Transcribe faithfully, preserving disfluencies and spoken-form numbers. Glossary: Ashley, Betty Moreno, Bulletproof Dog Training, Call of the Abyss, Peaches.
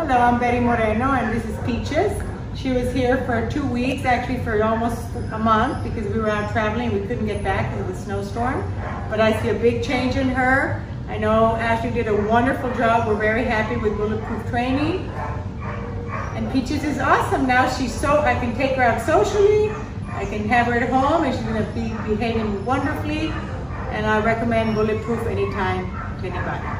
Hello, I'm Betty Moreno and this is Peaches. She was here for two weeks, actually for almost a month, because we were out traveling and we couldn't get back because of the snowstorm. But I see a big change in her. I know Ashley did a wonderful job. We're very happy with Bulletproof training. And Peaches is awesome. Now she's so, I can take her out socially. I can have her at home and she's gonna be behaving wonderfully. And I recommend Bulletproof anytime to anybody.